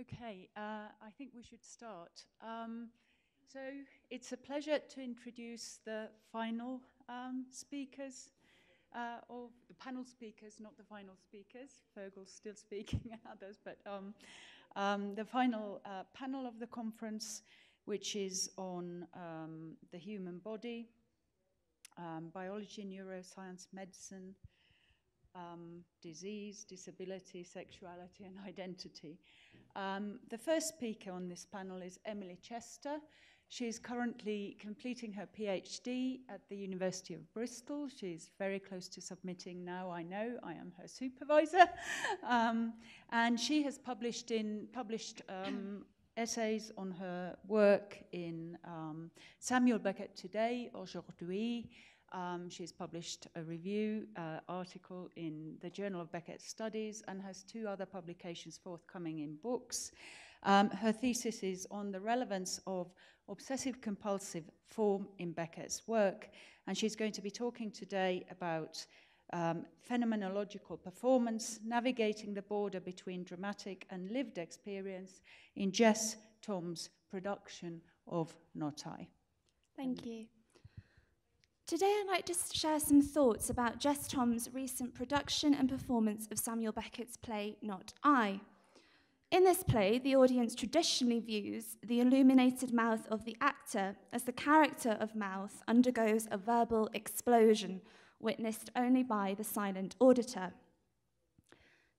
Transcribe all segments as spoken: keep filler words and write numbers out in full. Okay, uh, I think we should start. Um, so it's a pleasure to introduce the final um, speakers, uh, or the panel speakers, not the final speakers. Vogel's still speaking and others, but um, um, the final uh, panel of the conference, which is on um, the human body, um, biology, neuroscience, medicine, Um, disease, disability, sexuality, and identity. Um, the first speaker on this panel is Emily Chester. She is currently completing her PhD at the University of Bristol. She's very close to submitting now, I know. I am her supervisor. Um, and she has published, in, published um, essays on her work in um, Samuel Beckett Today, Aujourd'hui. Um, she's published a review uh, article in the Journal of Beckett Studies and has two other publications forthcoming in books. Um, her thesis is on the relevance of obsessive-compulsive form in Beckett's work, and she's going to be talking today about um, phenomenological performance, navigating the border between dramatic and lived experience in Jess Thom's production of Not I. Thank you. Today I'd like to share some thoughts about Jess Thom's recent production and performance of Samuel Beckett's play, Not I. In this play, the audience traditionally views the illuminated mouth of the actor as the character of Mouth undergoes a verbal explosion, witnessed only by the silent auditor.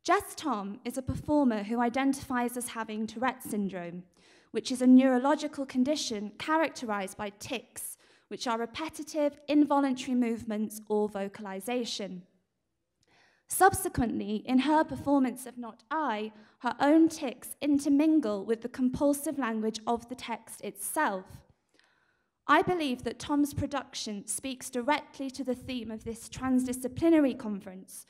Jess Thom is a performer who identifies as having Tourette syndrome, which is a neurological condition characterized by tics, which are repetitive, involuntary movements or vocalization. Subsequently, in her performance of Not I, her own tics intermingle with the compulsive language of the text itself. I believe that Thom's production speaks directly to the theme of this transdisciplinary conference.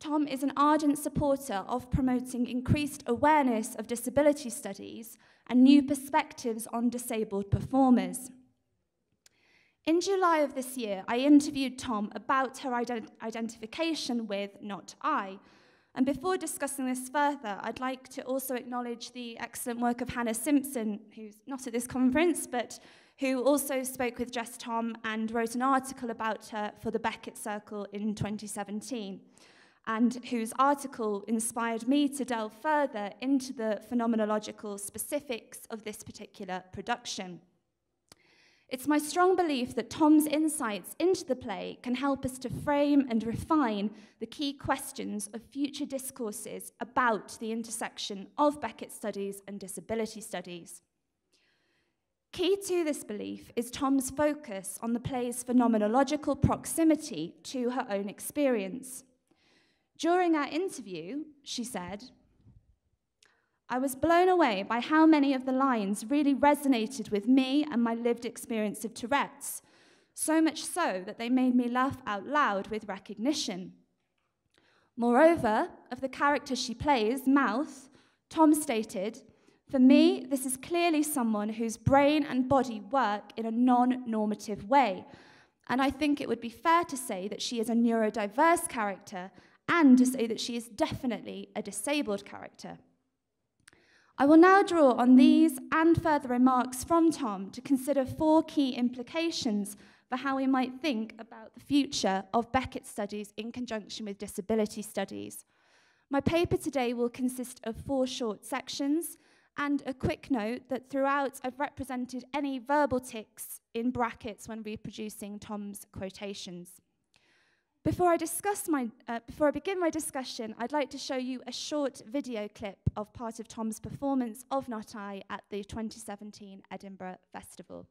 Thom is an ardent supporter of promoting increased awareness of disability studies and new perspectives on disabled performers. In July of this year, I interviewed Thom about her ident- identification with Not I. And before discussing this further, I'd like to also acknowledge the excellent work of Hannah Simpson, who's not at this conference, but who also spoke with Jess Thom and wrote an article about her for the Beckett Circle in twenty seventeen, and whose article inspired me to delve further into the phenomenological specifics of this particular production. It's my strong belief that Thom's insights into the play can help us to frame and refine the key questions of future discourses about the intersection of Beckett studies and disability studies. Key to this belief is Thom's focus on the play's phenomenological proximity to her own experience. During our interview, she said, "I was blown away by how many of the lines really resonated with me and my lived experience of Tourette's, so much so that they made me laugh out loud with recognition. Moreover, of the character she plays, Mouth, Thom stated, 'For me, this is clearly someone whose brain and body work in a non-normative way, and I think it would be fair to say that she is a neurodiverse character and to say that she is definitely a disabled character.'" I will now draw on these and further remarks from Thom to consider four key implications for how we might think about the future of Beckett studies in conjunction with disability studies. My paper today will consist of four short sections, and a quick note that throughout I've represented any verbal tics in brackets when reproducing Thom's quotations. Before I, discuss my, uh, before I begin my discussion, I'd like to show you a short video clip of part of Thom's performance of Not I at the twenty seventeen Edinburgh Festival.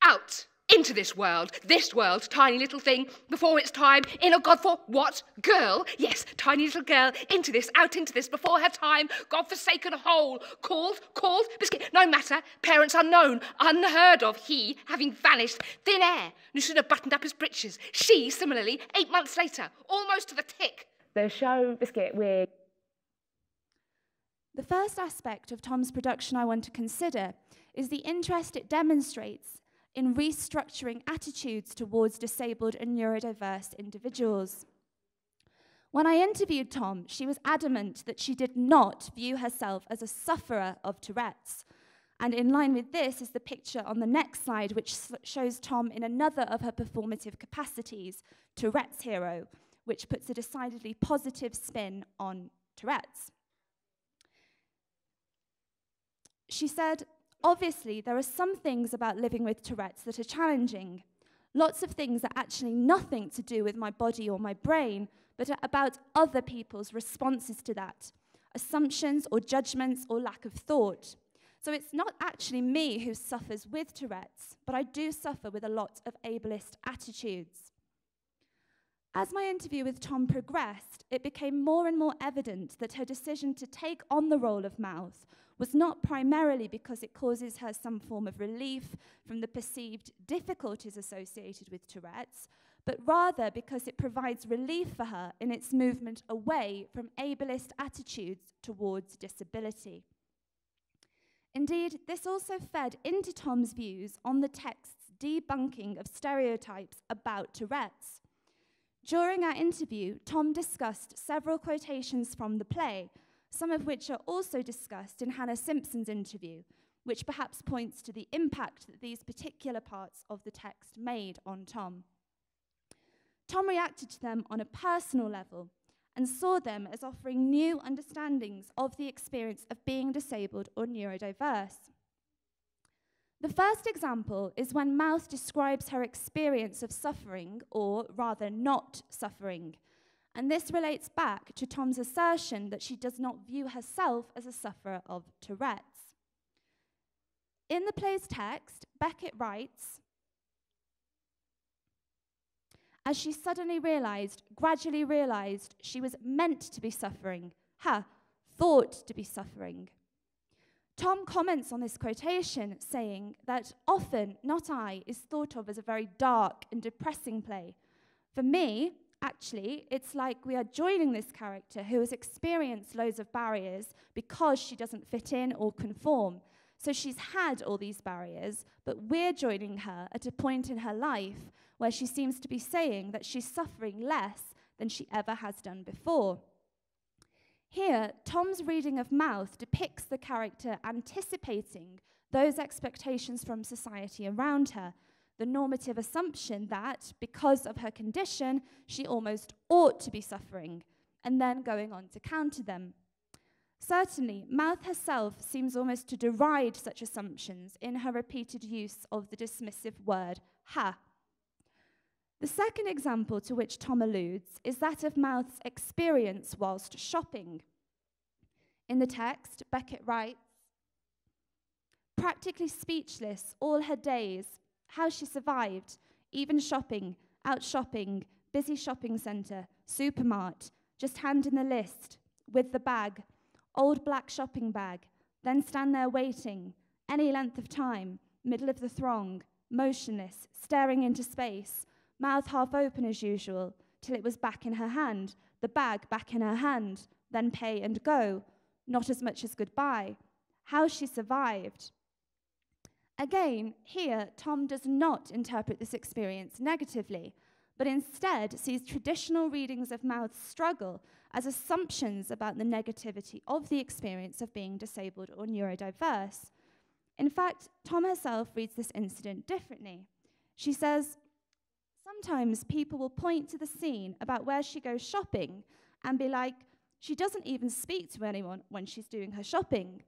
Out into this world, this world, tiny little thing, before its time, in a God for what? Girl, yes, tiny little girl, into this, out into this, before her time, God-forsaken hole, called, called, biscuit, no matter, parents unknown, unheard of, he, having vanished, thin air, no sooner buttoned up his breeches, she, similarly, eight months later, almost to the tick. The show, biscuit, we're... The first aspect of Thom's production I want to consider is the interest it demonstrates in restructuring attitudes towards disabled and neurodiverse individuals. When I interviewed Thom, she was adamant that she did not view herself as a sufferer of Tourette's. And in line with this is the picture on the next slide, which shows Thom in another of her performative capacities, Tourette's Hero, which puts a decidedly positive spin on Tourette's. She said, obviously, there are some things about living with Tourette's that are challenging. Lots of things are actually nothing to do with my body or my brain, but are about other people's responses to that, assumptions or judgments or lack of thought. So it's not actually me who suffers with Tourette's, but I do suffer with a lot of ableist attitudes. As my interview with Thom progressed, it became more and more evident that her decision to take on the role of Mouth was not primarily because it causes her some form of relief from the perceived difficulties associated with Tourette's, but rather because it provides relief for her in its movement away from ableist attitudes towards disability. Indeed, this also fed into Thom's views on the text's debunking of stereotypes about Tourette's. During our interview, Thom discussed several quotations from the play, some of which are also discussed in Hannah Simpson's interview, which perhaps points to the impact that these particular parts of the text made on Thom. Thom reacted to them on a personal level, and saw them as offering new understandings of the experience of being disabled or neurodiverse. The first example is when Mouth describes her experience of suffering, or rather not suffering, and this relates back to Tom's assertion that she does not view herself as a sufferer of Tourette's. In the play's text, Beckett writes, as she suddenly realized, gradually realized, she was meant to be suffering, ha, thought to be suffering. Thom comments on this quotation, saying that often Not I is thought of as a very dark and depressing play. For me, actually, it's like we are joining this character who has experienced loads of barriers because she doesn't fit in or conform. So she's had all these barriers, but we're joining her at a point in her life where she seems to be saying that she's suffering less than she ever has done before. Here, Tom's reading of Mouth depicts the character anticipating those expectations from society around her, the normative assumption that, because of her condition, she almost ought to be suffering, and then going on to counter them. Certainly, Mouth herself seems almost to deride such assumptions in her repeated use of the dismissive word, ha. The second example to which Thom alludes is that of Mouth's experience whilst shopping. In the text, Beckett writes, practically speechless all her days, how she survived, even shopping, out shopping, busy shopping centre, supermart, just hand in the list, with the bag, old black shopping bag, then stand there waiting, any length of time, middle of the throng, motionless, staring into space, mouth half open as usual, till it was back in her hand, the bag back in her hand, then pay and go, not as much as goodbye. How she survived. Again, here, Thom does not interpret this experience negatively, but instead sees traditional readings of Mouth's struggle as assumptions about the negativity of the experience of being disabled or neurodiverse. In fact, Thom herself reads this incident differently. She says, sometimes people will point to the scene about where she goes shopping and be like, she doesn't even speak to anyone when she's doing her shopping.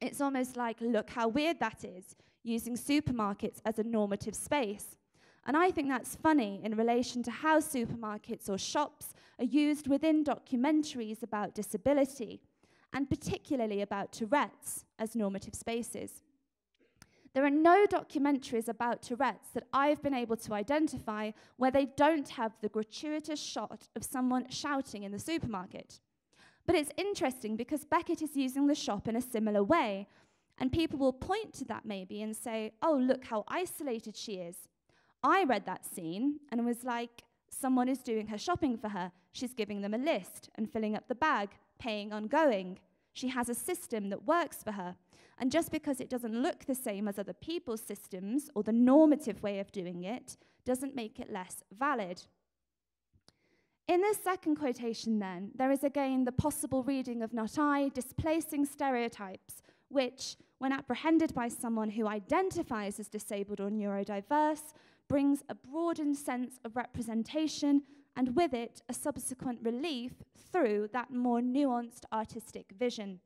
It's almost like, look how weird that is, using supermarkets as a normative space. And I think that's funny in relation to how supermarkets or shops are used within documentaries about disability, and particularly about Tourette's as normative spaces. There are no documentaries about Tourette's that I've been able to identify where they don't have the gratuitous shot of someone shouting in the supermarket. But it's interesting because Beckett is using the shop in a similar way, and people will point to that maybe and say, oh, look how isolated she is. I read that scene and was like, someone is doing her shopping for her. She's giving them a list and filling up the bag, paying ongoing. She has a system that works for her. And just because it doesn't look the same as other people's systems or the normative way of doing it doesn't make it less valid. In this second quotation, then, there is again the possible reading of Not I displacing stereotypes, which, when apprehended by someone who identifies as disabled or neurodiverse, brings a broadened sense of representation and with it a subsequent relief through that more nuanced artistic vision.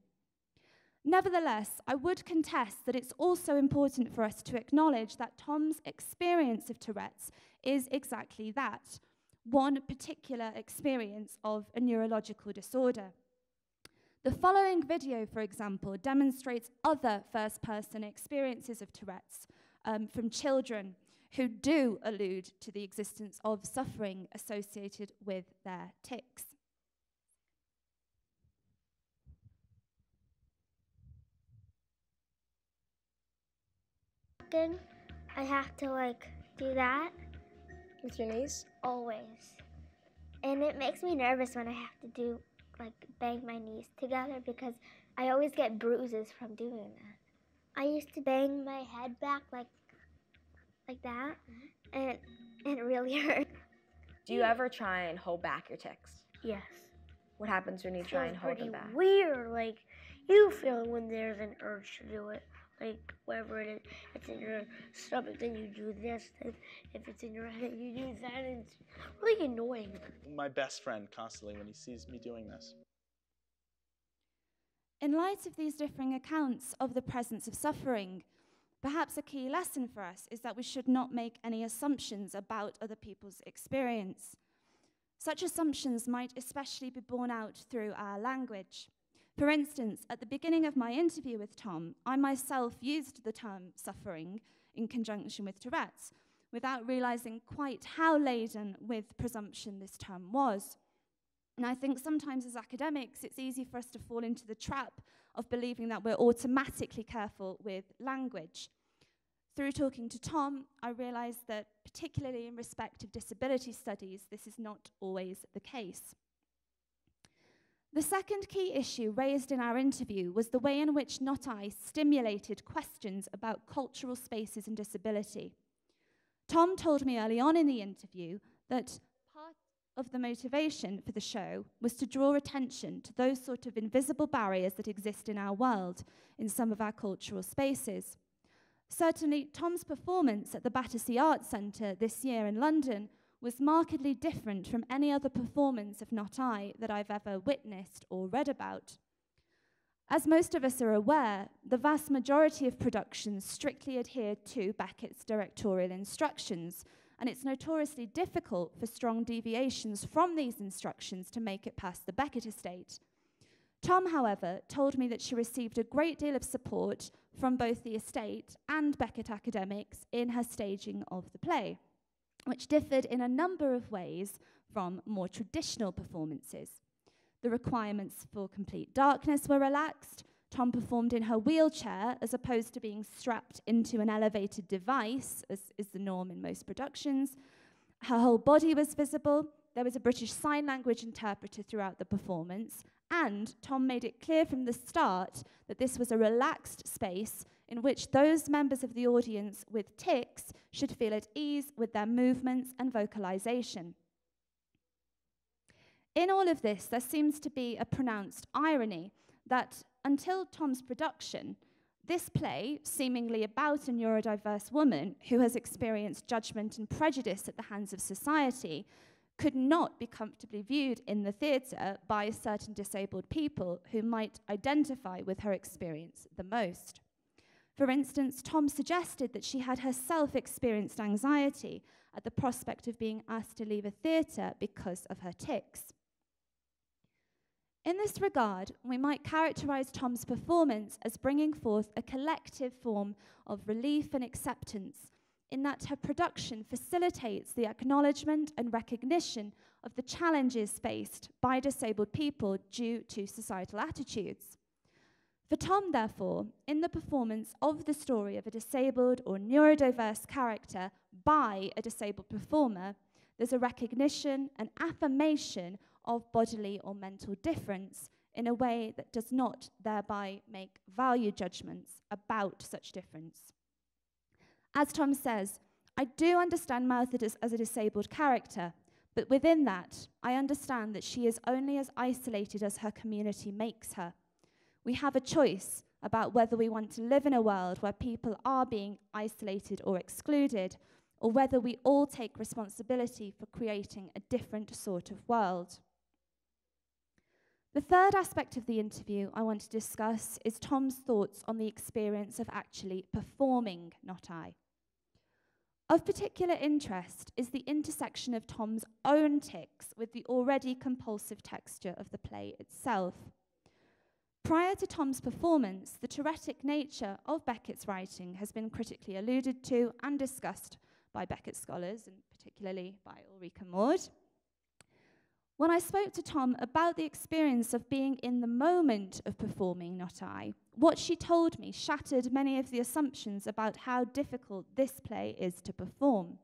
Nevertheless, I would contest that it's also important for us to acknowledge that Thom's experience of Tourette's is exactly that, one particular experience of a neurological disorder. The following video, for example, demonstrates other first-person experiences of Tourette's um, from children who do allude to the existence of suffering associated with their tics. I have to like do that with your knees always, and it makes me nervous when I have to do like bang my knees together because I always get bruises from doing that. I used to bang my head back like like that, and, and it really hurt. Do you ever try and hold back your tics? Yes. What happens when you try and hold them back? Weird, like you feel when there's an urge to do it. Like, whatever it is, if it's in your stomach, then you do this, and if it's in your head, you do that, and it's really annoying. My best friend, constantly, when he sees me doing this. In light of these differing accounts of the presence of suffering, perhaps a key lesson for us is that we should not make any assumptions about other people's experience. Such assumptions might especially be borne out through our language. For instance, at the beginning of my interview with Thom, I myself used the term suffering in conjunction with Tourette's without realizing quite how laden with presumption this term was. And I think sometimes as academics, it's easy for us to fall into the trap of believing that we're automatically careful with language. Through talking to Thom, I realized that particularly in respect of disability studies, this is not always the case. The second key issue raised in our interview was the way in which Not I stimulated questions about cultural spaces and disability. Thom told me early on in the interview that part of the motivation for the show was to draw attention to those sort of invisible barriers that exist in our world, in some of our cultural spaces. Certainly, Thom's performance at the Battersea Arts Centre this year in London was markedly different from any other performance of Not I that I've ever witnessed or read about. As most of us are aware, the vast majority of productions strictly adhere to Beckett's directorial instructions, and it's notoriously difficult for strong deviations from these instructions to make it past the Beckett estate. Thom, however, told me that she received a great deal of support from both the estate and Beckett academics in her staging of the play, which differed in a number of ways from more traditional performances. The requirements for complete darkness were relaxed. Thom performed in her wheelchair as opposed to being strapped into an elevated device, as is the norm in most productions. Her whole body was visible. There was a British Sign Language interpreter throughout the performance, and Thom made it clear from the start that this was a relaxed space in which those members of the audience with tics should feel at ease with their movements and vocalization. In all of this, there seems to be a pronounced irony that until Thom's production, this play, seemingly about a neurodiverse woman who has experienced judgment and prejudice at the hands of society, could not be comfortably viewed in the theatre by certain disabled people who might identify with her experience the most. For instance, Thom suggested that she had herself experienced anxiety at the prospect of being asked to leave a theatre because of her tics. In this regard, we might characterise Thom's performance as bringing forth a collective form of relief and acceptance, in that her production facilitates the acknowledgement and recognition of the challenges faced by disabled people due to societal attitudes. For Thom, therefore, in the performance of the story of a disabled or neurodiverse character by a disabled performer, there's a recognition, an affirmation of bodily or mental difference in a way that does not thereby make value judgments about such difference. As Thom says, I do understand Mouth as a disabled character, but within that, I understand that she is only as isolated as her community makes her. We have a choice about whether we want to live in a world where people are being isolated or excluded, or whether we all take responsibility for creating a different sort of world. The third aspect of the interview I want to discuss is Thom's thoughts on the experience of actually performing Not I. Of particular interest is the intersection of Thom's own tics with the already compulsive texture of the play itself. Prior to Thom's performance, the Tourettic nature of Beckett's writing has been critically alluded to and discussed by Beckett scholars, and particularly by Ulrika Maud. When I spoke to Thom about the experience of being in the moment of performing Not I, what she told me shattered many of the assumptions about how difficult this play is to perform.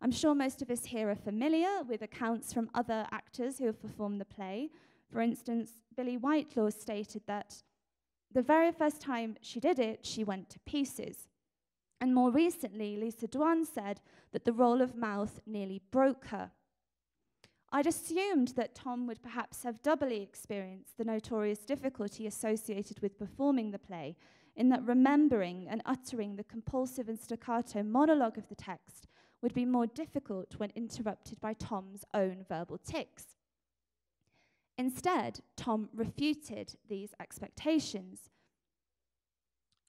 I'm sure most of us here are familiar with accounts from other actors who have performed the play. For instance, Billy Whitelaw stated that the very first time she did it, she went to pieces. And more recently, Lisa Dwan said that the role of Mouth nearly broke her. I'd assumed that Thom would perhaps have doubly experienced the notorious difficulty associated with performing the play, in that remembering and uttering the compulsive and staccato monologue of the text would be more difficult when interrupted by Thom's own verbal tics. Instead, Thom refuted these expectations.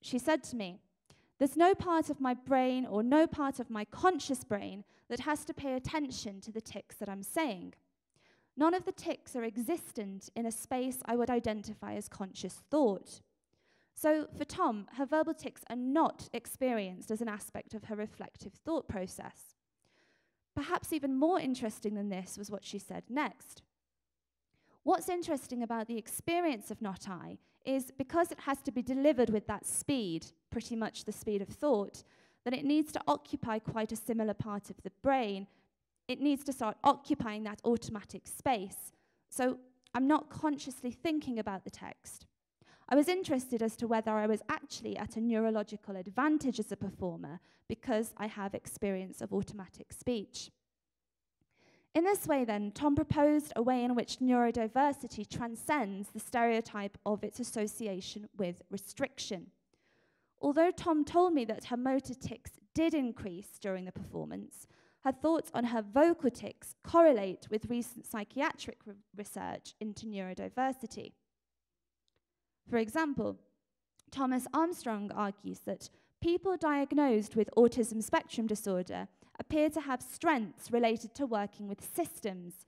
She said to me, "There's no part of my brain or no part of my conscious brain that has to pay attention to the tics that I'm saying. None of the tics are existent in a space I would identify as conscious thought." So for Thom, her verbal tics are not experienced as an aspect of her reflective thought process. Perhaps even more interesting than this was what she said next. What's interesting about the experience of Not I is because it has to be delivered with that speed, pretty much the speed of thought, that it needs to occupy quite a similar part of the brain. It needs to start occupying that automatic space. So I'm not consciously thinking about the text. I was interested as to whether I was actually at a neurological advantage as a performer because I have experience of automatic speech. In this way, then, Thom proposed a way in which neurodiversity transcends the stereotype of its association with restriction. Although Thom told me that her motor tics did increase during the performance, her thoughts on her vocal tics correlate with recent psychiatric re- research into neurodiversity. For example, Thomas Armstrong argues that people diagnosed with autism spectrum disorder appear to have strengths related to working with systems.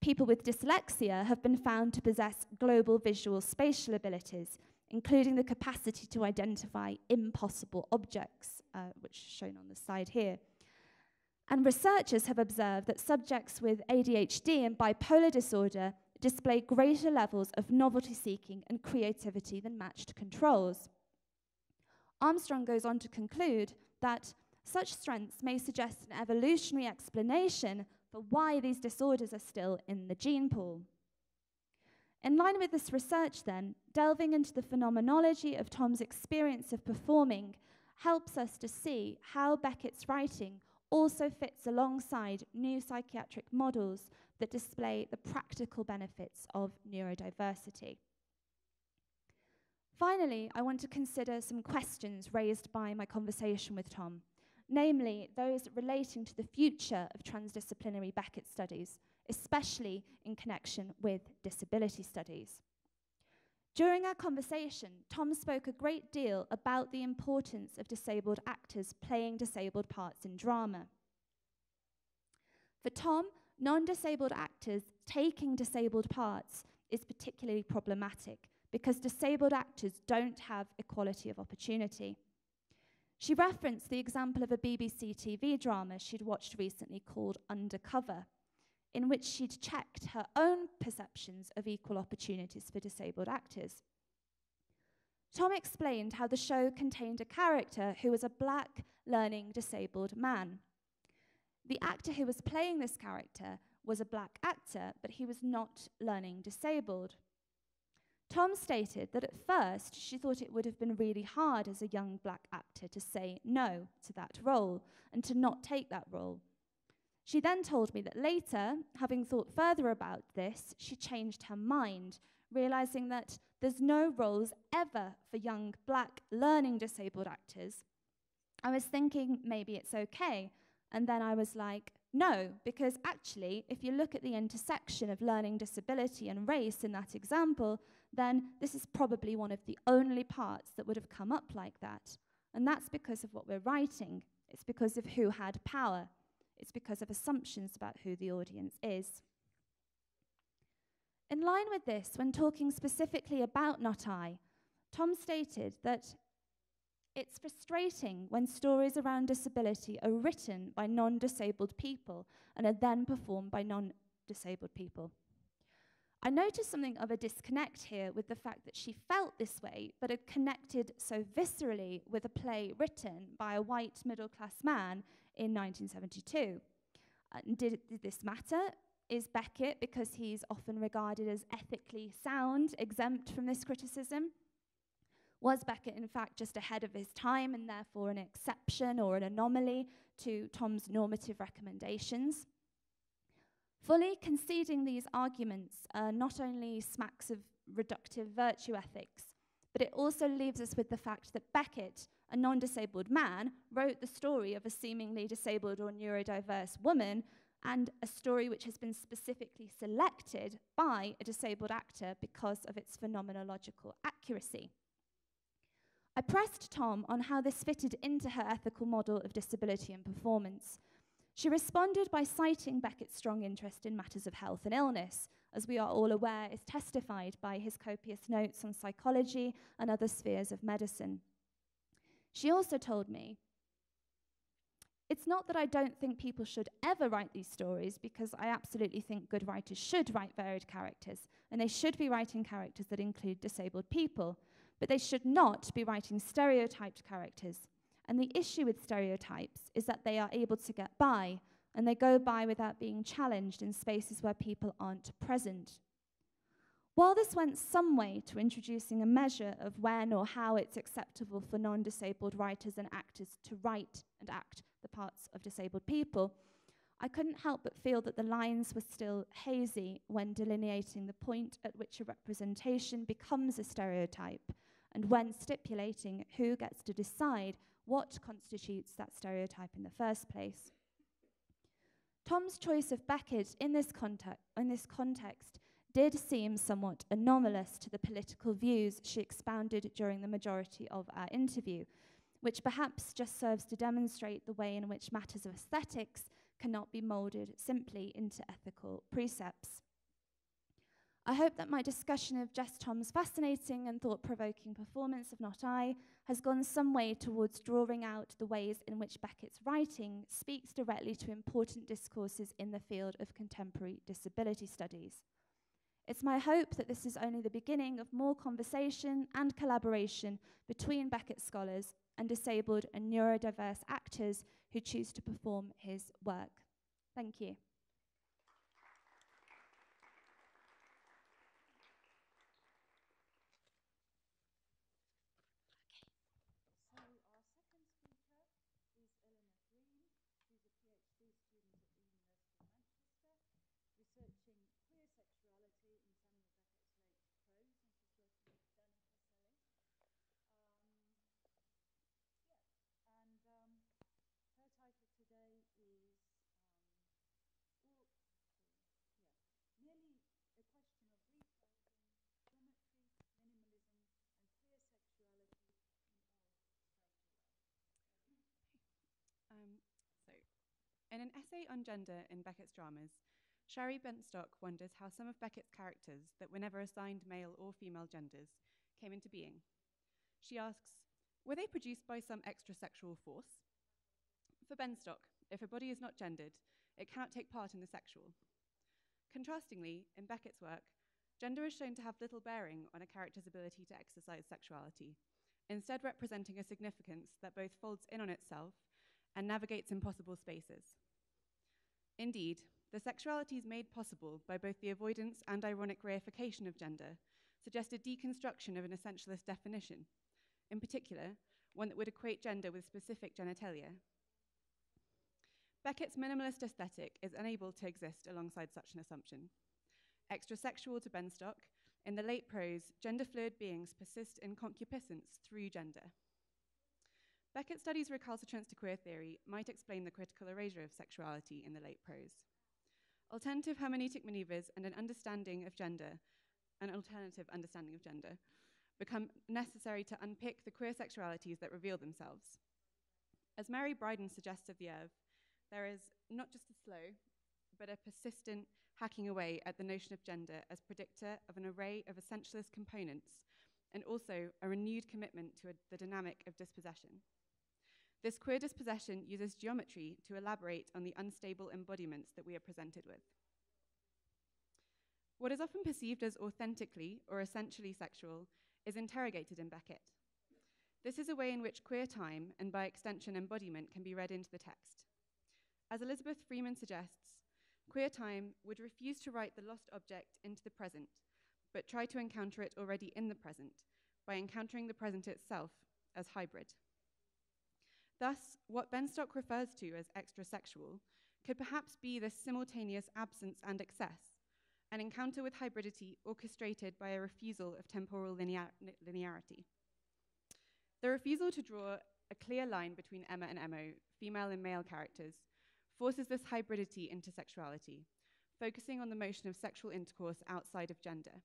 People with dyslexia have been found to possess global visual spatial abilities, including the capacity to identify impossible objects, uh, which is shown on the side here. And researchers have observed that subjects with A D H D and bipolar disorder display greater levels of novelty-seeking and creativity than matched controls. Armstrong goes on to conclude that such strengths may suggest an evolutionary explanation for why these disorders are still in the gene pool. In line with this research, then, delving into the phenomenology of Thom's experience of performing helps us to see how Beckett's writing also fits alongside new psychiatric models that display the practical benefits of neurodiversity. Finally, I want to consider some questions raised by my conversation with Thom, namely those relating to the future of transdisciplinary Beckett studies, especially in connection with disability studies. During our conversation, Thom spoke a great deal about the importance of disabled actors playing disabled parts in drama. For Thom, non-disabled actors taking disabled parts is particularly problematic because disabled actors don't have equality of opportunity. She referenced the example of a B B C T V drama she'd watched recently called Undercover, in which she'd checked her own perceptions of equal opportunities for disabled actors. Thom explained how the show contained a character who was a black, learning, disabled man. The actor who was playing this character was a black actor, but he was not learning disabled. Thom stated that at first she thought it would have been really hard as a young black actor to say no to that role and to not take that role. She then told me that later, having thought further about this, she changed her mind, realising that there's no roles ever for young black learning disabled actors. I was thinking maybe it's okay, and then I was like, no, because actually, if you look at the intersection of learning disability and race in that example, then this is probably one of the only parts that would have come up like that. And that's because of what we're writing. It's because of who had power. It's because of assumptions about who the audience is. In line with this, when talking specifically about Not I, Thom stated that it's frustrating when stories around disability are written by non-disabled people and are then performed by non-disabled people. I noticed something of a disconnect here with the fact that she felt this way, but had connected so viscerally with a play written by a white middle-class man in nineteen seventy-two. Uh, did, did this matter? Is Beckett, because he's often regarded as ethically sound, exempt from this criticism? Was Beckett, in fact, just ahead of his time and therefore an exception or an anomaly to Thom's normative recommendations? Fully conceding these arguments uh, not only smacks of reductive virtue ethics, but it also leaves us with the fact that Beckett, a non-disabled man, wrote the story of a seemingly disabled or neurodiverse woman, and a story which has been specifically selected by a disabled actor because of its phenomenological accuracy. I pressed Thom on how this fitted into her ethical model of disability and performance. She responded by citing Beckett's strong interest in matters of health and illness, as we are all aware is testified by his copious notes on psychology and other spheres of medicine. She also told me, "It's not that I don't think people should ever write these stories, because I absolutely think good writers should write varied characters, and they should be writing characters that include disabled people. But they should not be writing stereotyped characters. And the issue with stereotypes is that they are able to get by, and they go by without being challenged in spaces where people aren't present." While this went some way to introducing a measure of when or how it's acceptable for non-disabled writers and actors to write and act the parts of disabled people, I couldn't help but feel that the lines were still hazy when delineating the point at which a representation becomes a stereotype, and when stipulating who gets to decide what constitutes that stereotype in the first place. Thom's choice of Beckett in this, context, in this context did seem somewhat anomalous to the political views she expounded during the majority of our interview, which perhaps just serves to demonstrate the way in which matters of aesthetics cannot be moulded simply into ethical precepts. I hope that my discussion of Jess Thom's fascinating and thought-provoking performance of Not I has gone some way towards drawing out the ways in which Beckett's writing speaks directly to important discourses in the field of contemporary disability studies. It's my hope that this is only the beginning of more conversation and collaboration between Beckett scholars and disabled and neurodiverse actors who choose to perform his work. Thank you. In an essay on gender in Beckett's dramas, Shari Benstock wonders how some of Beckett's characters that were never assigned male or female genders came into being. She asks, were they produced by some extra sexual force? For Benstock, if a body is not gendered, it cannot take part in the sexual. Contrastingly, in Beckett's work, gender is shown to have little bearing on a character's ability to exercise sexuality, instead representing a significance that both folds in on itself and navigates impossible spaces. Indeed, the sexuality is made possible by both the avoidance and ironic reification of gender, suggest a deconstruction of an essentialist definition, in particular, one that would equate gender with specific genitalia. Beckett's minimalist aesthetic is unable to exist alongside such an assumption. Extrasexual to Benstock, in the late prose, gender-fluid beings persist in concupiscence through gender. Beckett studies recalcitrance to queer theory might explain the critical erasure of sexuality in the late prose. Alternative hermeneutic maneuvers and an understanding of gender, an alternative understanding of gender, become necessary to unpick the queer sexualities that reveal themselves. As Mary Bryden suggests of the Erve, there is not just a slow, but a persistent hacking away at the notion of gender as predictor of an array of essentialist components, and also a renewed commitment to a, the dynamic of dispossession. This queer dispossession uses geometry to elaborate on the unstable embodiments that we are presented with. What is often perceived as authentically or essentially sexual is interrogated in Beckett. This is a way in which queer time, and by extension embodiment, can be read into the text. As Elizabeth Freeman suggests, queer time would refuse to write the lost object into the present, but try to encounter it already in the present, by encountering the present itself as hybrid. Thus, what Benstock refers to as extrasexual could perhaps be this simultaneous absence and excess, an encounter with hybridity orchestrated by a refusal of temporal linear linearity. The refusal to draw a clear line between Emma and Emmo, female and male characters, forces this hybridity into sexuality, focusing on the motion of sexual intercourse outside of gender.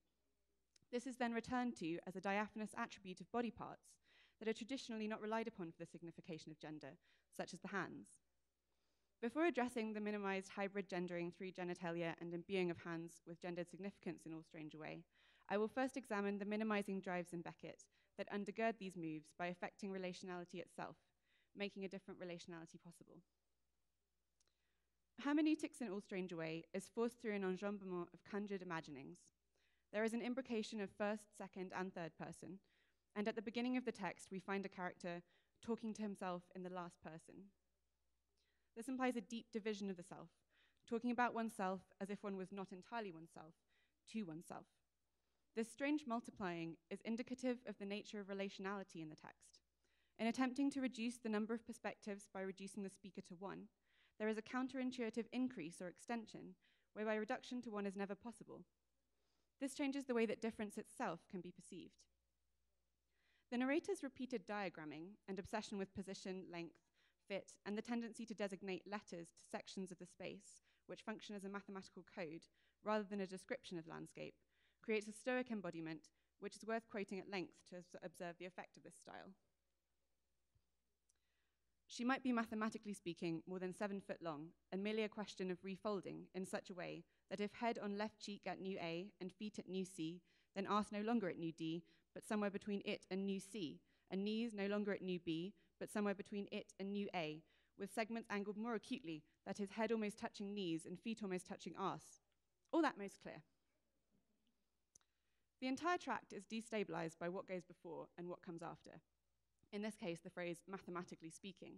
This is then returned to as a diaphanous attribute of body parts that are traditionally not relied upon for the signification of gender, such as the hands. Before addressing the minimized hybrid gendering through genitalia and imbuing of hands with gendered significance in All Strange Away, I will first examine the minimizing drives in Beckett that undergird these moves by affecting relationality itself, making a different relationality possible. Hermeneutics in All Strange Away is forced through an enjambment of conjured imaginings. There is an imbrication of first, second, and third person, and at the beginning of the text we find a character talking to himself in the last person. This implies a deep division of the self, talking about oneself as if one was not entirely oneself, to oneself. This strange multiplying is indicative of the nature of relationality in the text. In attempting to reduce the number of perspectives by reducing the speaker to one, there is a counterintuitive increase or extension, whereby reduction to one is never possible. This changes the way that difference itself can be perceived. The narrator's repeated diagramming and obsession with position, length, fit, and the tendency to designate letters to sections of the space, which function as a mathematical code rather than a description of landscape, creates a stoic embodiment, which is worth quoting at length to observe the effect of this style. She might be, mathematically speaking, more than seven foot long, and merely a question of refolding in such a way that if head on left cheek at new A and feet at new C, then arse no longer at new D, but somewhere between it and new C, and knees no longer at new B, but somewhere between it and new A, with segments angled more acutely, that is, head almost touching knees and feet almost touching arse. All that most clear. The entire tract is destabilized by what goes before and what comes after. In this case, the phrase mathematically speaking,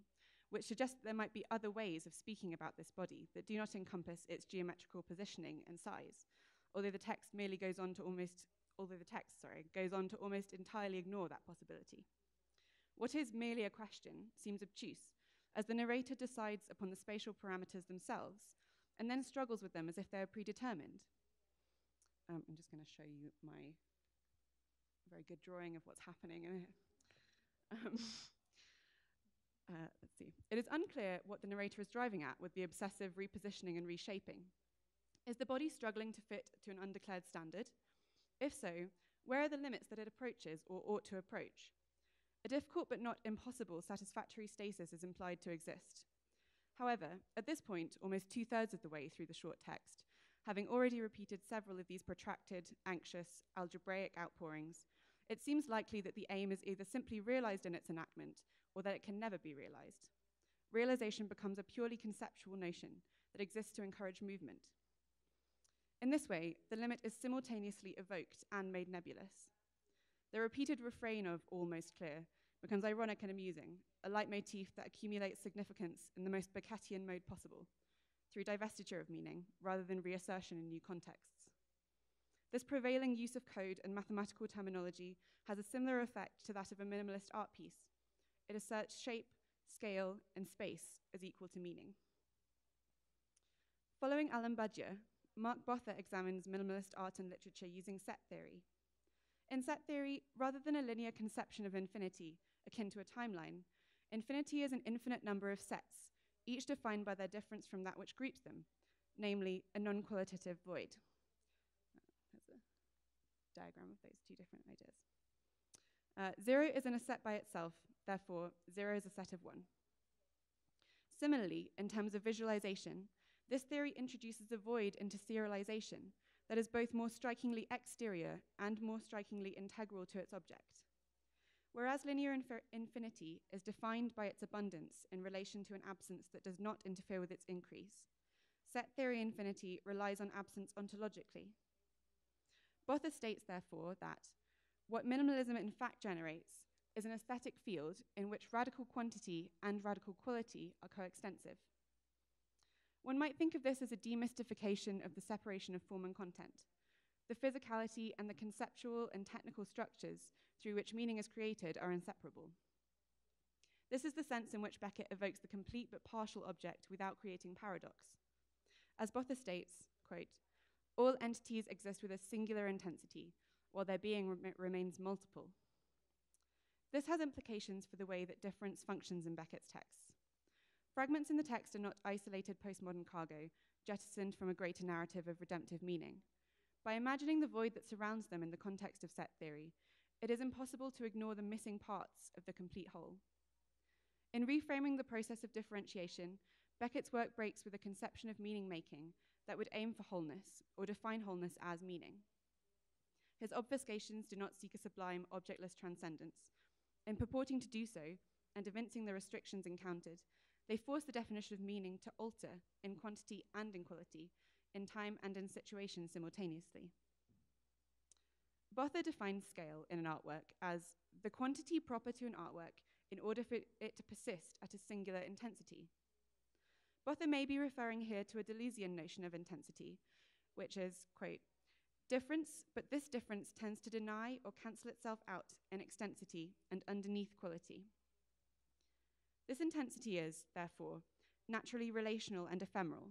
which suggests that there might be other ways of speaking about this body that do not encompass its geometrical positioning and size, although the text merely goes on to almost, although the text, sorry, goes on to almost entirely ignore that possibility. What is merely a question seems obtuse, as the narrator decides upon the spatial parameters themselves and then struggles with them as if they are predetermined. Um, I'm just going to show you my very good drawing of what's happening in it. Um, uh, let's see. It is unclear what the narrator is driving at with the obsessive repositioning and reshaping. Is the body struggling to fit to an undeclared standard? If so, where are the limits that it approaches or ought to approach? A difficult but not impossible satisfactory stasis is implied to exist. However, at this point, almost two-thirds of the way through the short text, having already repeated several of these protracted, anxious, algebraic outpourings, it seems likely that the aim is either simply realized in its enactment or that it can never be realized. Realization becomes a purely conceptual notion that exists to encourage movement. In this way, the limit is simultaneously evoked and made nebulous. The repeated refrain of almost clear becomes ironic and amusing, a leitmotif that accumulates significance in the most Beckettian mode possible, through divestiture of meaning rather than reassertion in new contexts. This prevailing use of code and mathematical terminology has a similar effect to that of a minimalist art piece. It asserts shape, scale, and space as equal to meaning. Following Alan Badger, Mark Botha examines minimalist art and literature using set theory. In set theory, rather than a linear conception of infinity, akin to a timeline, infinity is an infinite number of sets, each defined by their difference from that which groups them, namely a non-qualitative void. There's a diagram of those two different ideas. Uh, zero isn't a set by itself, therefore, zero is a set of one. Similarly, in terms of visualization, this theory introduces a void into serialization that is both more strikingly exterior and more strikingly integral to its object. Whereas linear inf- infinity is defined by its abundance in relation to an absence that does not interfere with its increase, set theory infinity relies on absence ontologically. Botha states, therefore, that what minimalism in fact generates is an aesthetic field in which radical quantity and radical quality are coextensive. One might think of this as a demystification of the separation of form and content. The physicality and the conceptual and technical structures through which meaning is created are inseparable. This is the sense in which Beckett evokes the complete but partial object without creating paradox. As Botha states, quote, all entities exist with a singular intensity, while their being rem- remains multiple. This has implications for the way that difference functions in Beckett's texts. Fragments in the text are not isolated postmodern cargo, jettisoned from a greater narrative of redemptive meaning. By imagining the void that surrounds them in the context of set theory, it is impossible to ignore the missing parts of the complete whole. In reframing the process of differentiation, Beckett's work breaks with a conception of meaning-making that would aim for wholeness, or define wholeness as meaning. His obfuscations do not seek a sublime, objectless transcendence. In purporting to do so, and evincing the restrictions encountered, they force the definition of meaning to alter in quantity and in quality, in time and in situation simultaneously. Botha defines scale in an artwork as the quantity proper to an artwork in order for it to persist at a singular intensity. Botha may be referring here to a Deleuzian notion of intensity, which is, quote, difference, but this difference tends to deny or cancel itself out in extensity and underneath quality. This intensity is, therefore, naturally relational and ephemeral.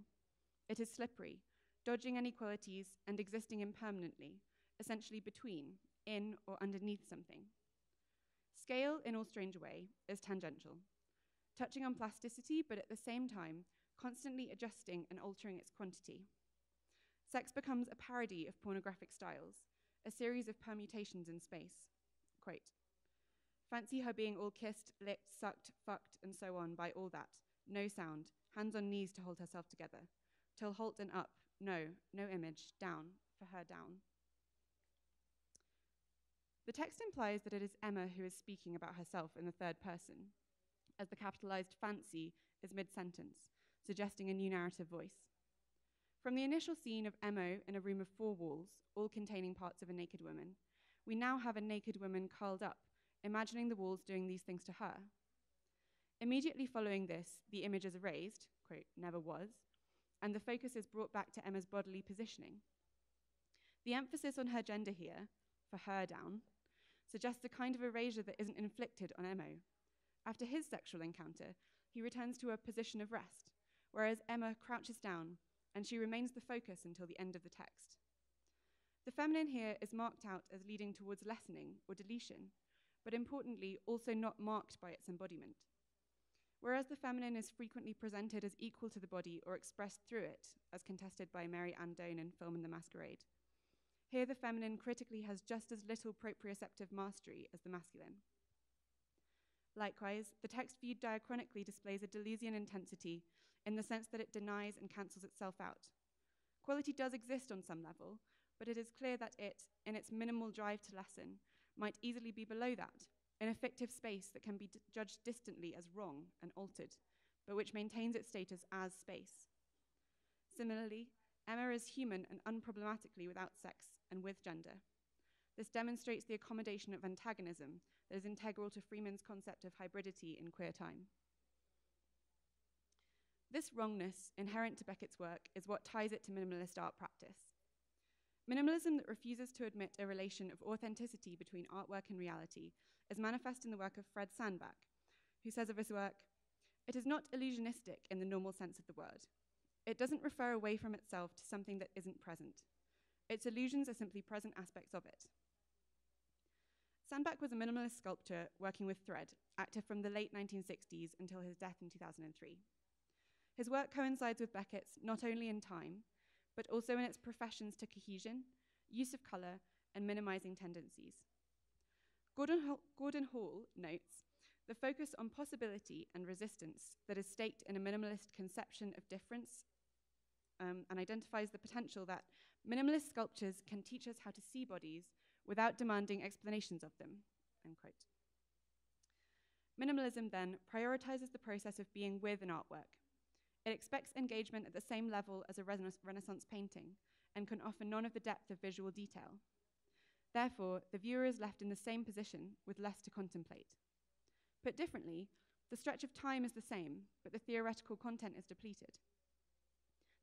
It is slippery, dodging inequalities and existing impermanently, essentially between, in, or underneath something. Scale, in All Strange Away, is tangential, touching on plasticity, but at the same time, constantly adjusting and altering its quantity. Sex becomes a parody of pornographic styles, a series of permutations in space. Quote, fancy her being all kissed, licked, sucked, fucked, and so on by all that. No sound, hands on knees to hold herself together. Till halt and up, no, no image, down, for her down. The text implies that it is Emma who is speaking about herself in the third person, as the capitalized fancy is mid-sentence, suggesting a new narrative voice. From the initial scene of Emma in a room of four walls, all containing parts of a naked woman, we now have a naked woman curled up, imagining the walls doing these things to her. Immediately following this, the image is erased, quote, never was, and the focus is brought back to Emma's bodily positioning. The emphasis on her gender here, for her down, suggests a kind of erasure that isn't inflicted on Emma. After his sexual encounter, he returns to a position of rest, whereas Emma crouches down, and she remains the focus until the end of the text. The feminine here is marked out as leading towards lessening or deletion, but importantly, also not marked by its embodiment. Whereas the feminine is frequently presented as equal to the body or expressed through it, as contested by Mary Ann Doane in Film and the Masquerade, here the feminine critically has just as little proprioceptive mastery as the masculine. Likewise, the text viewed diachronically displays a Deleuzian intensity in the sense that it denies and cancels itself out. Quality does exist on some level, but it is clear that it, in its minimal drive to lessen, might easily be below that, in a fictive space that can be d- judged distantly as wrong and altered, but which maintains its status as space. Similarly, Emma is human and unproblematically without sex and with gender. This demonstrates the accommodation of antagonism that is integral to Freeman's concept of hybridity in queer time. This wrongness, inherent to Beckett's work, is what ties it to minimalist art practice. Minimalism that refuses to admit a relation of authenticity between artwork and reality is manifest in the work of Fred Sandback, who says of his work, "It is not illusionistic in the normal sense of the word. It doesn't refer away from itself to something that isn't present. Its illusions are simply present aspects of it." Sandback was a minimalist sculptor working with thread, active from the late nineteen sixties until his death in two thousand three. His work coincides with Beckett's not only in time, but also in its professions to cohesion, use of colour, and minimising tendencies. Gordon, Ho- Gordon Hall notes, "The focus on possibility and resistance that is staked in a minimalist conception of difference um, and identifies the potential that minimalist sculptures can teach us how to see bodies without demanding explanations of them," end quote. Minimalism, then, prioritizes the process of being with an artwork. It expects engagement at the same level as a Renaissance painting and can offer none of the depth of visual detail. Therefore, the viewer is left in the same position with less to contemplate. Put differently, the stretch of time is the same, but the theoretical content is depleted.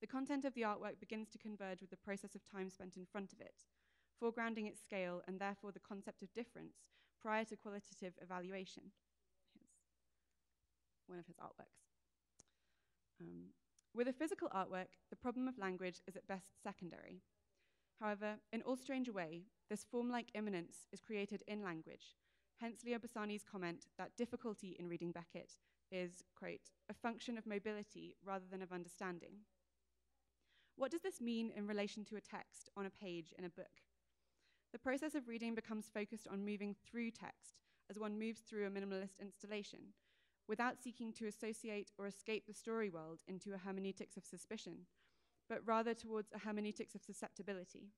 The content of the artwork begins to converge with the process of time spent in front of it, foregrounding its scale and therefore the concept of difference prior to qualitative evaluation. Here's one of his artworks. Um, with a physical artwork, the problem of language is at best secondary. However, in All Strange Away, this form-like immanence is created in language, hence Leo Bassani's comment that difficulty in reading Beckett is, quote, "a function of mobility rather than of understanding." What does this mean in relation to a text on a page in a book? The process of reading becomes focused on moving through text as one moves through a minimalist installation, without seeking to associate or escape the story world into a hermeneutics of suspicion, but rather towards a hermeneutics of susceptibility.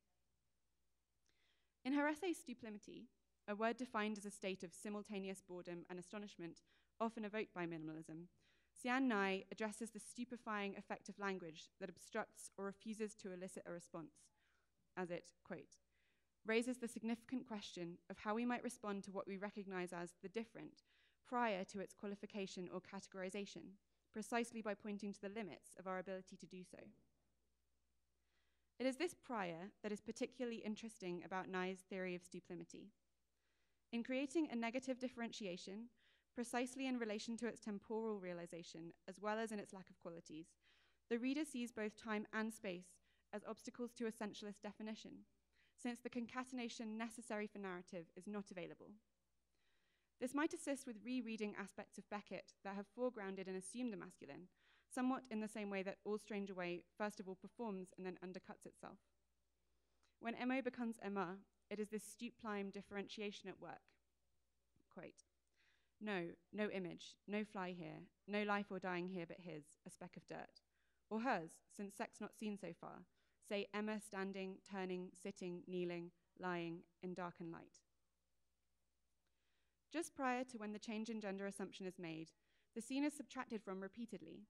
In her essay Stuplimity, a word defined as a state of simultaneous boredom and astonishment, often evoked by minimalism, Sianne Ngai addresses the stupefying effect of language that obstructs or refuses to elicit a response, as it, quote, "raises the significant question of how we might respond to what we recognize as the different prior to its qualification or categorization, precisely by pointing to the limits of our ability to do so." It is this prior that is particularly interesting about Ngai's theory of stuplimity. In creating a negative differentiation, precisely in relation to its temporal realization, as well as in its lack of qualities, the reader sees both time and space as obstacles to essentialist definition, since the concatenation necessary for narrative is not available. This might assist with rereading aspects of Beckett that have foregrounded and assumed the masculine, somewhat in the same way that All Strange Away first of all performs and then undercuts itself. When Emo becomes Emma, it is this stupefying differentiation at work. Quote, "No, no image, no fly here, no life or dying here but his, a speck of dirt. Or hers, since sex not seen so far, say Emma standing, turning, sitting, kneeling, lying, in dark and light." Just prior to when the change in gender assumption is made, the scene is subtracted from repeatedly.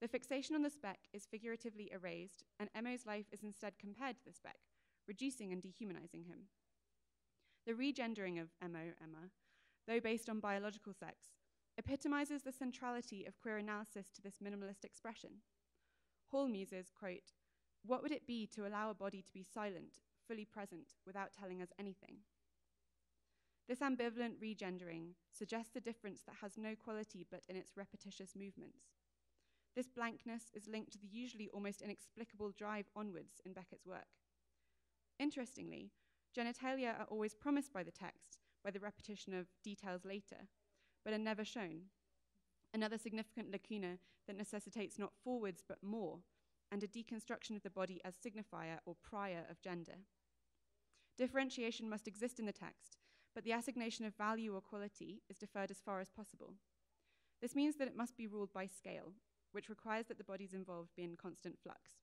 The fixation on the speck is figuratively erased, and Emo's life is instead compared to the speck, reducing and dehumanizing him. The regendering of Emo, Emma, though based on biological sex, epitomizes the centrality of queer analysis to this minimalist expression. Hall muses, quote, "What would it be to allow a body to be silent, fully present, without telling us anything?" This ambivalent regendering suggests a difference that has no quality but in its repetitious movements. This blankness is linked to the usually almost inexplicable drive onwards in Beckett's work. Interestingly, genitalia are always promised by the text by the repetition of details later, but are never shown. Another significant lacuna that necessitates not forwards but more, and a deconstruction of the body as signifier or prior of gender. Differentiation must exist in the text, but the assignation of value or quality is deferred as far as possible. This means that it must be ruled by scale, which requires that the bodies involved be in constant flux.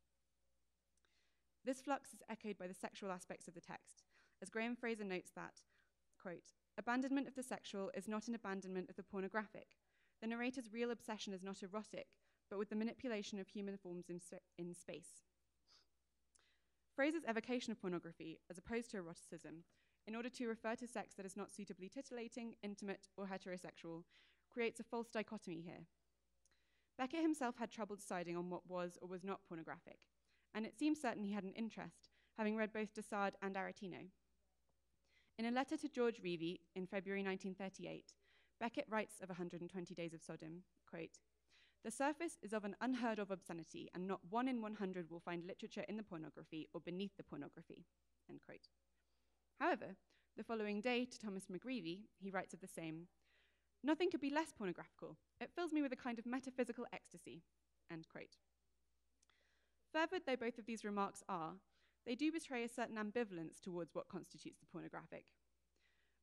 This flux is echoed by the sexual aspects of the text, as Graham Fraser notes that, quote, "abandonment of the sexual is not an abandonment of the pornographic. The narrator's real obsession is not erotic, but with the manipulation of human forms in, sp- in space." Fraser's evocation of pornography, as opposed to eroticism, in order to refer to sex that is not suitably titillating, intimate, or heterosexual, creates a false dichotomy here. Beckett himself had trouble deciding on what was or was not pornographic, and it seems certain he had an interest, having read both de Sade and Aretino. In a letter to George Reavy in February nineteen thirty-eight, Beckett writes of one hundred twenty days of Sodom, quote, "The surface is of an unheard-of obscenity, and not one in one hundred will find literature in the pornography or beneath the pornography," end quote. However, the following day to Thomas McGreevy, he writes of the same, "Nothing could be less pornographical. It fills me with a kind of metaphysical ecstasy," end quote. Fervid though both of these remarks are, they do betray a certain ambivalence towards what constitutes the pornographic.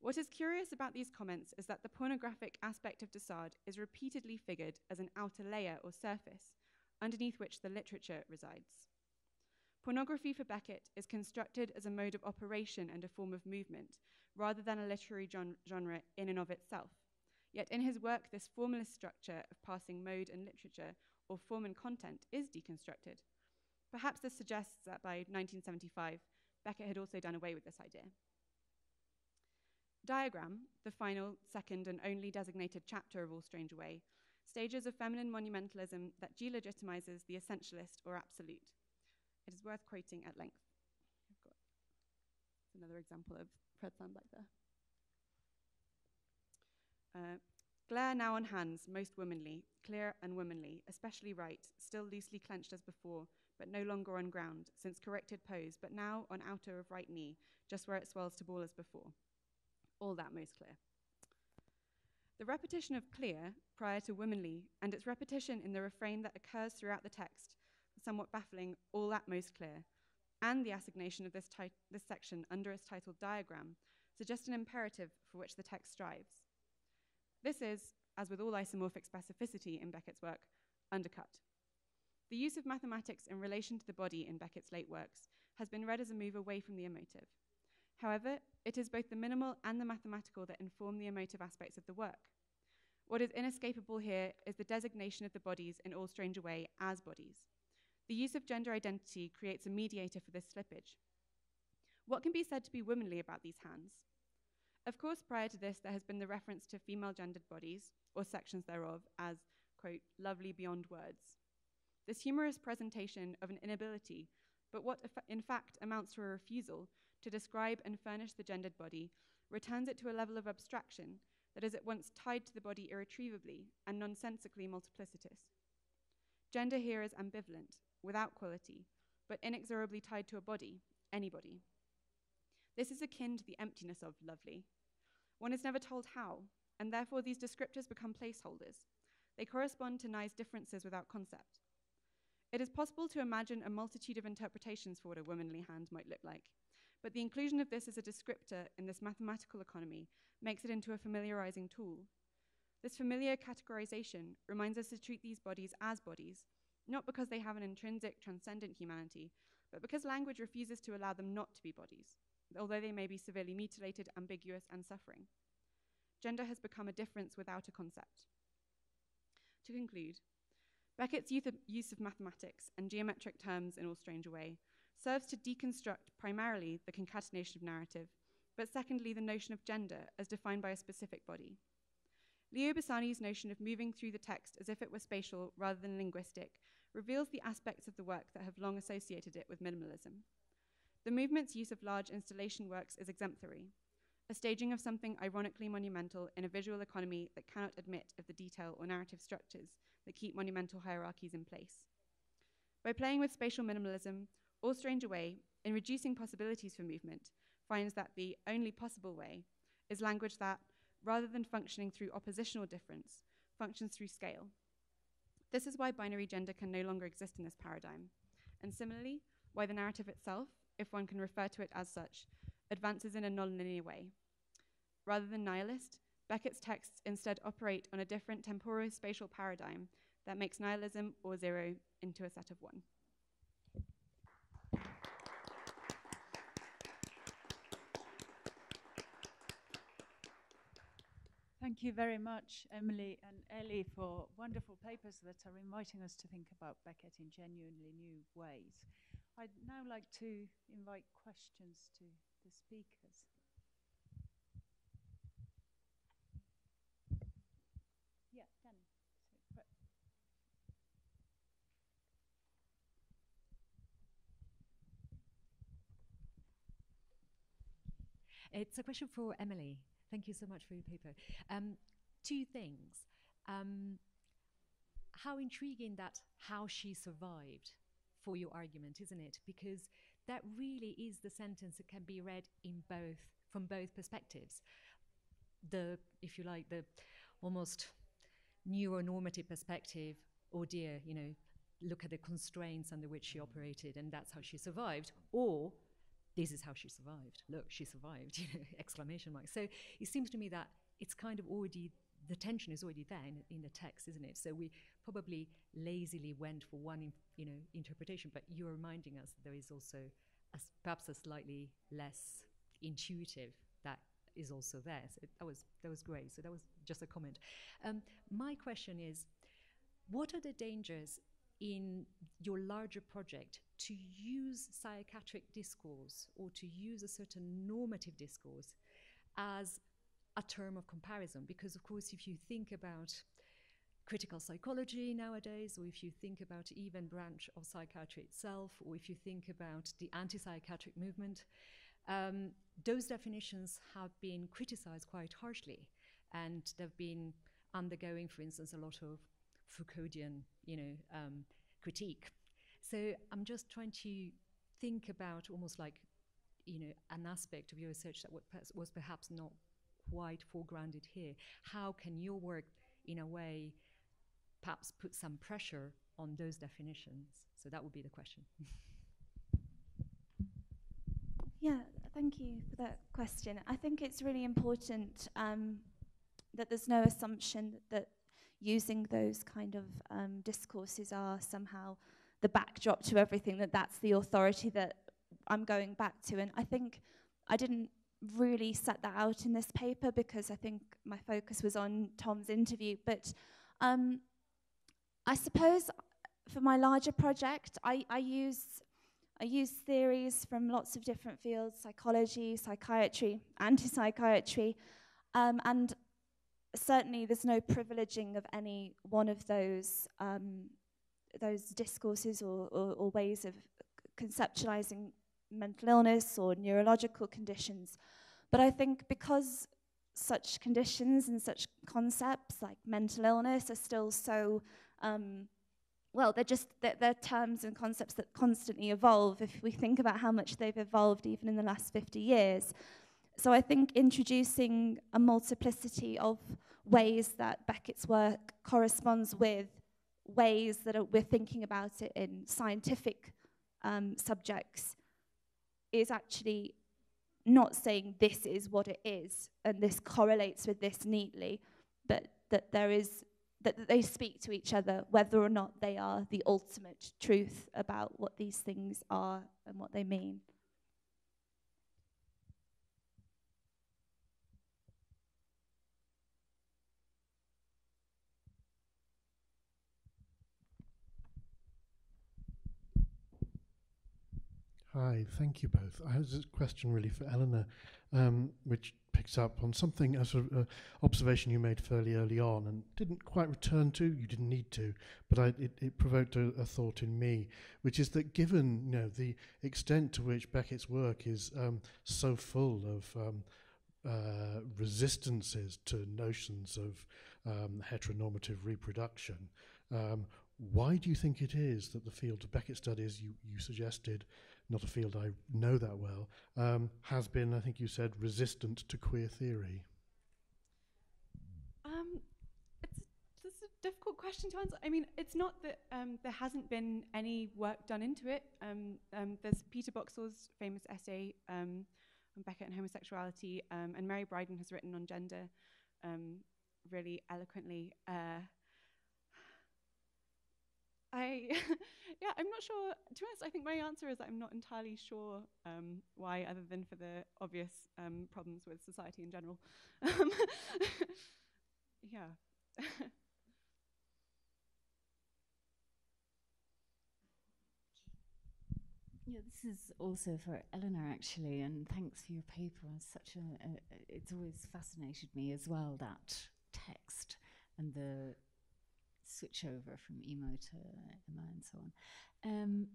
What is curious about these comments is that the pornographic aspect of de Sade is repeatedly figured as an outer layer or surface, underneath which the literature resides. Pornography for Beckett is constructed as a mode of operation and a form of movement, rather than a literary gen genre in and of itself. Yet in his work, this formalist structure of passing mode and literature, or form and content, is deconstructed. Perhaps this suggests that by nineteen seventy-five, Beckett had also done away with this idea. Diagram, the final, second, and only designated chapter of All Strange Away, stages a feminine monumentalism that delegitimizes the essentialist or absolute. It is worth quoting at length. I've got another example of Fred Sandback there. Uh, "Glare now on hands, most womanly, clear and womanly, especially right, still loosely clenched as before, but no longer on ground, since corrected pose, but now on outer of right knee, just where it swells to ball as before. All that most clear." The repetition of clear prior to womanly, and its repetition in the refrain that occurs throughout the text, somewhat baffling, "all that most clear," and the assignation of this, this section under its title diagram, suggest an imperative for which the text strives. This is, as with all isomorphic specificity in Beckett's work, undercut. The use of mathematics in relation to the body in Beckett's late works has been read as a move away from the emotive. However, it is both the minimal and the mathematical that inform the emotive aspects of the work. What is inescapable here is the designation of the bodies in All Strange Away as bodies. The use of gender identity creates a mediator for this slippage. What can be said to be womanly about these hands? Of course, prior to this, there has been the reference to female-gendered bodies, or sections thereof, as, quote, "lovely beyond words." This humorous presentation of an inability, but what in fact amounts to a refusal to describe and furnish the gendered body, returns it to a level of abstraction that is at once tied to the body irretrievably and nonsensically multiplicitous. Gender here is ambivalent, without quality, but inexorably tied to a body, any body. This is akin to the emptiness of lovely. One is never told how, and therefore these descriptors become placeholders. They correspond to Ngai's differences without concept. It is possible to imagine a multitude of interpretations for what a womanly hand might look like, but the inclusion of this as a descriptor in this mathematical economy makes it into a familiarizing tool. This familiar categorization reminds us to treat these bodies as bodies, not because they have an intrinsic, transcendent humanity, but because language refuses to allow them not to be bodies, although they may be severely mutilated, ambiguous, and suffering. Gender has become a difference without a concept. To conclude, Beckett's use of mathematics and geometric terms in All Strange Away serves to deconstruct primarily the concatenation of narrative, but secondly the notion of gender as defined by a specific body. Leo Bassani's notion of moving through the text as if it were spatial rather than linguistic reveals the aspects of the work that have long associated it with minimalism. The movement's use of large installation works is exemplary, a staging of something ironically monumental in a visual economy that cannot admit of the detail or narrative structures that keep monumental hierarchies in place. By playing with spatial minimalism, All Strange Away, in reducing possibilities for movement, finds that the only possible way is language that, rather than functioning through oppositional difference, functions through scale. This is why binary gender can no longer exist in this paradigm, and similarly, why the narrative itself, if one can refer to it as such, advances in a non-linear way. Rather than nihilist, Beckett's texts instead operate on a different temporo-spatial paradigm that makes nihilism or zero into a set of one. Thank you very much, Emily and Ellie, for wonderful papers that are inviting us to think about Beckett in genuinely new ways. I'd now like to invite questions to the speakers. Yeah, Danny. It's a question for Emily. Thank you so much for your paper. Um, two things. Um, how intriguing that how she survived for your argument, isn't it? Because that really is the sentence that can be read in both, from both perspectives. The, if you like, the almost neuronormative perspective, oh dear, you know, look at the constraints under which she operated and that's how she survived, or this is how she survived, look, she survived, you know, exclamation mark. So it seems to me that it's kind of already, the tension is already there in, in the text, isn't it? So we probably lazily went for one, you know, interpretation, but you're reminding us that there is also a, perhaps a slightly less intuitive that is also there. So that was, that was great. So that was just a comment. Um, my question is, what are the dangers in your larger project to use psychiatric discourse or to use a certain normative discourse as a term of comparison? Because of course, if you think about critical psychology nowadays, or if you think about even branch of psychiatry itself, or if you think about the anti-psychiatric movement, um, those definitions have been criticized quite harshly. And they've been undergoing, for instance, a lot of Foucauldian, you know, um, critique. So I'm just trying to think about almost like, you know, an aspect of your research that was perhaps not quite foregrounded here. How can your work, in a way, perhaps put some pressure on those definitions? So that would be the question. Yeah, thank you for that question. I think it's really important um, that there's no assumption that using those kind of um, discourses are somehow the backdrop to everything, that that's the authority that I'm going back to. And I think I didn't really set that out in this paper because I think my focus was on Tom's interview. But um, I suppose for my larger project, I, I, use, I use theories from lots of different fields, psychology, psychiatry, anti-psychiatry, um, and certainly there's no privileging of any one of those um, those discourses or, or, or ways of conceptualizing mental illness or neurological conditions. But I think because such conditions and such concepts like mental illness are still so, um, well, they're just, they're, they're terms and concepts that constantly evolve if we think about how much they've evolved even in the last fifty years. So I think introducing a multiplicity of ways that Beckett's work corresponds with ways that are, we're thinking about it in scientific um, subjects is actually not saying this is what it is and this correlates with this neatly, but that there is, that they speak to each other, whether or not they are the ultimate truth about what these things are and what they mean. Hi, thank you both. I have a question really for Eleanor, um, which picks up on something, a sort of uh, observation you made fairly early on and didn't quite return to, you didn't need to, but I, it, it provoked a, a thought in me, which is that given, you know, the extent to which Beckett's work is um, so full of um, Uh, resistances to notions of um, heteronormative reproduction. Um, why do you think it is that the field of Beckett studies, you, you suggested, not a field I know that well, um, has been, I think you said, resistant to queer theory? Um, it's, it's a difficult question to answer. I mean, it's not that um, there hasn't been any work done into it. Um, um, there's Peter Boxall's famous essay, um, on Beckett and homosexuality, um, and Mary Bryden has written on gender um, really eloquently. Uh, I, yeah, I'm not sure, to be honest, I think my answer is that I'm not entirely sure um, why, other than for the obvious um, problems with society in general. Um, yeah. Yeah, this is also for Eleanor, actually, and thanks for your paper. It's such a, a, it's always fascinated me as well, that text and the switchover from Emo to Emma and so on. Um,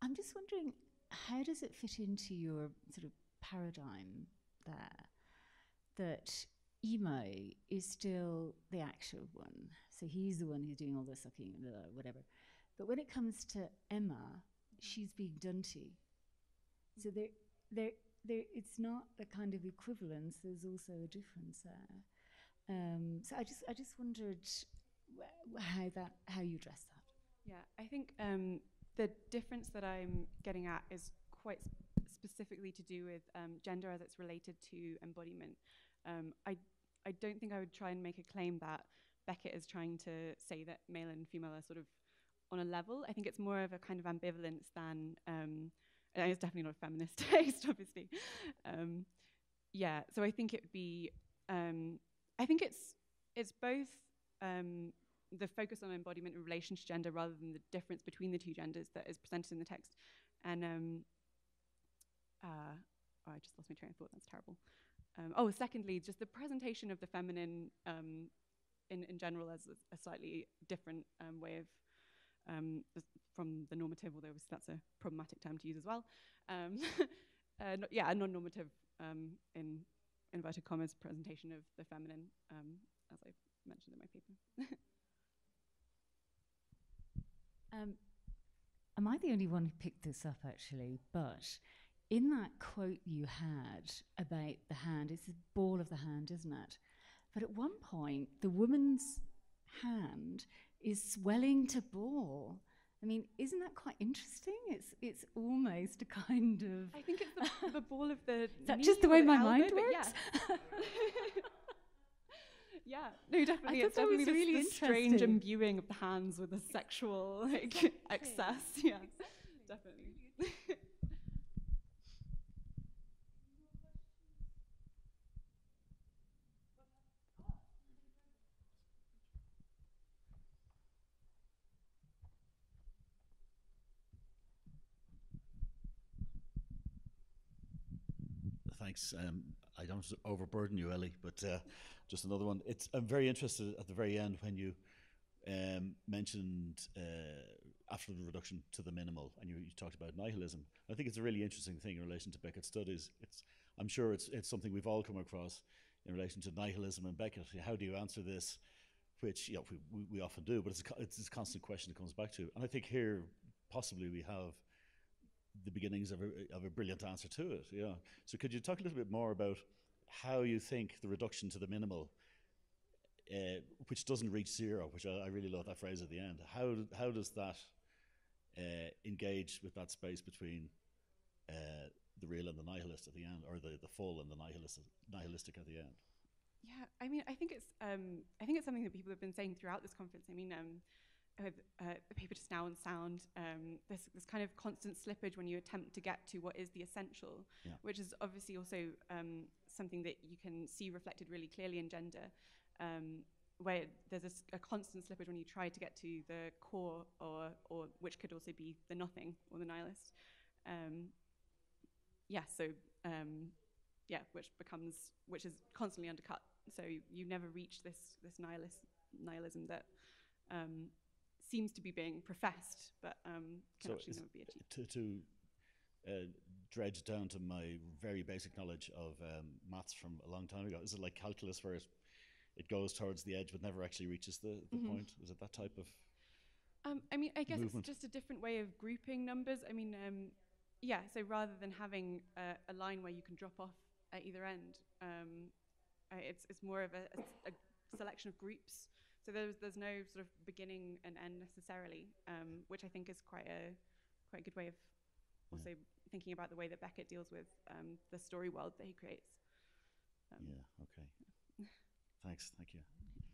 I'm just wondering, how does it fit into your sort of paradigm there that Emo is still the actual one. So he's the one who's doing all the sucking and whatever. But when it comes to Emma, she's being done to. So there, there, there, it's not a kind of equivalence. There's also a difference there. Um, so I just, I just wondered wh how that, how you address that. Yeah, I think um, the difference that I'm getting at is quite sp specifically to do with um, gender as it's related to embodiment. Um, I, I don't think I would try and make a claim that Beckett is trying to say that male and female are sort of on a level. I think it's more of a kind of ambivalence than, um, and I was definitely not a feminist taste, obviously. Um, yeah, so I think it'd be, um, I think it's, it's both um, the focus on embodiment in relation to gender rather than the difference between the two genders that is presented in the text. And, um, uh, oh, I just lost my train of thought, that's terrible. Um, oh, secondly, just the presentation of the feminine um, in, in general as a, a slightly different um, way of, um, from the normative, although obviously that's a problematic term to use as well. Um, uh, no, yeah, a non-normative, um, in inverted commas, presentation of the feminine, um, as I mentioned in my paper. um, am I the only one who picked this up, actually? But in that quote you had about the hand, it's the ball of the hand, isn't it? But at one point, the woman's hand is swelling to ball. I mean, isn't that quite interesting? It's it's almost a kind of... I think it's the, the ball of the... Is that just the way my mind works? Yeah. Yeah, no, definitely. It's definitely this really strange imbuing of the hands with a sexual like, excess. Yeah, definitely. Thanks. Um, I don't want to overburden you, Ellie, but uh, just another one. It's, I'm very interested at the very end when you um, mentioned uh, absolute reduction to the minimal, and you, you talked about nihilism. I think it's a really interesting thing in relation to Beckett's studies. It's, I'm sure it's, it's something we've all come across in relation to nihilism and Beckett. How do you answer this? Which, you know, we, we often do, but it's, a, it's this constant question it comes back to. And I think here, possibly, we have the beginnings of a, of a brilliant answer to it, yeah. So could you talk a little bit more about how you think the reduction to the minimal, uh, which doesn't reach zero, which I, I really love that phrase at the end, how, how does that uh, engage with that space between uh, the real and the nihilist at the end, or the, the full and the nihilist, nihilistic at the end? Yeah, I mean, I think it's um, I think it's something that people have been saying throughout this conference. I mean, um, With uh, the paper just now on sound, um, this, this kind of constant slippage when you attempt to get to what is the essential, yeah. Which is obviously also um, something that you can see reflected really clearly in gender, um, where there's a, a constant slippage when you try to get to the core, or, or which could also be the nothing or the nihilist. Um, yeah, so um, yeah, which becomes which is constantly undercut. So you, you never reach this this nihilist nihilism that. Um, seems to be being professed, but um, can so actually never be achieved. To, to uh, dredge down to my very basic knowledge of um, maths from a long time ago, is it like calculus where it, it goes towards the edge but never actually reaches the, the mm-hmm. point? Is it that type of um, I mean, I guess movement? It's just a different way of grouping numbers. I mean, um, yeah, so rather than having a, a line where you can drop off at either end, um, uh, it's, it's more of a, a, a selection of groups. So there's, there's no sort of beginning and end necessarily, um, which I think is quite a quite a good way of also yeah. thinking about the way that Beckett deals with um, the story world that he creates. Um, yeah, okay. Thanks, thank you.